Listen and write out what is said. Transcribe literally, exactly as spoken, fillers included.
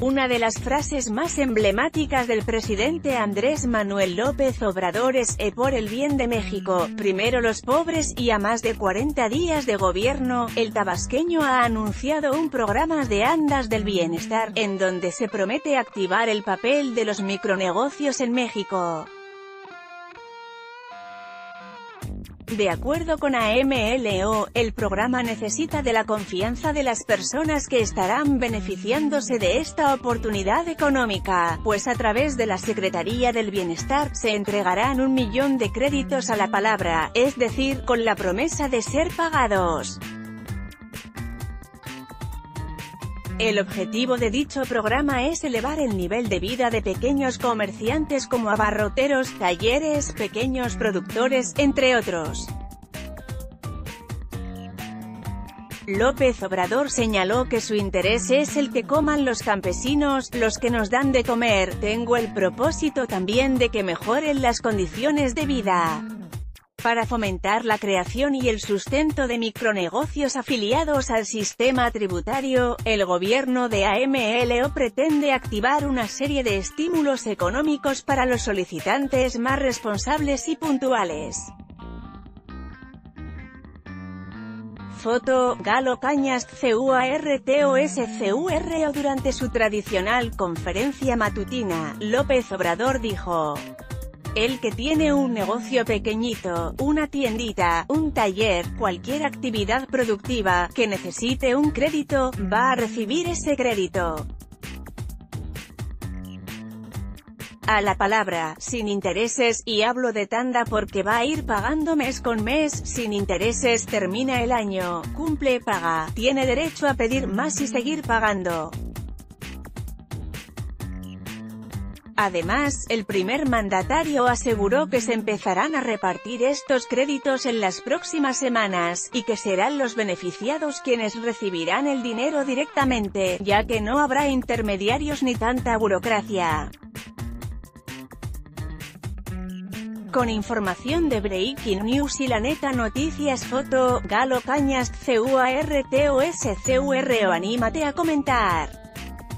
Una de las frases más emblemáticas del presidente Andrés Manuel López Obrador es "E por el bien de México, primero los pobres", y a más de cuarenta días de gobierno, el tabasqueño ha anunciado un programa de andas del bienestar, en donde se promete activar el papel de los micronegocios en México. De acuerdo con AMLO, el programa necesita de la confianza de las personas que estarán beneficiándose de esta oportunidad económica, pues a través de la Secretaría del Bienestar se entregarán un millón de créditos a la palabra, es decir, con la promesa de ser pagados. El objetivo de dicho programa es elevar el nivel de vida de pequeños comerciantes como abarroteros, talleres, pequeños productores, entre otros. López Obrador señaló que su interés es el que coman los campesinos, los que nos dan de comer. Tengo el propósito también de que mejoren las condiciones de vida, para fomentar la creación y el sustento de micronegocios afiliados al sistema tributario. El gobierno de AMLO pretende activar una serie de estímulos económicos para los solicitantes más responsables y puntuales. Foto, Galo Cañas, CUARTOSCURO. Durante su tradicional conferencia matutina, López Obrador dijo: "El que tiene un negocio pequeñito, una tiendita, un taller, cualquier actividad productiva, que necesite un crédito, va a recibir ese crédito a la palabra, sin intereses, y hablo de tanda porque va a ir pagando mes con mes, sin intereses. Termina el año, cumple, paga, tiene derecho a pedir más y seguir pagando". Además, el primer mandatario aseguró que se empezarán a repartir estos créditos en las próximas semanas, y que serán los beneficiados quienes recibirán el dinero directamente, ya que no habrá intermediarios ni tanta burocracia. Con información de Breaking News y La Neta Noticias. Foto, Galo Cañas, CUARTOSCURO. Anímate a comentar.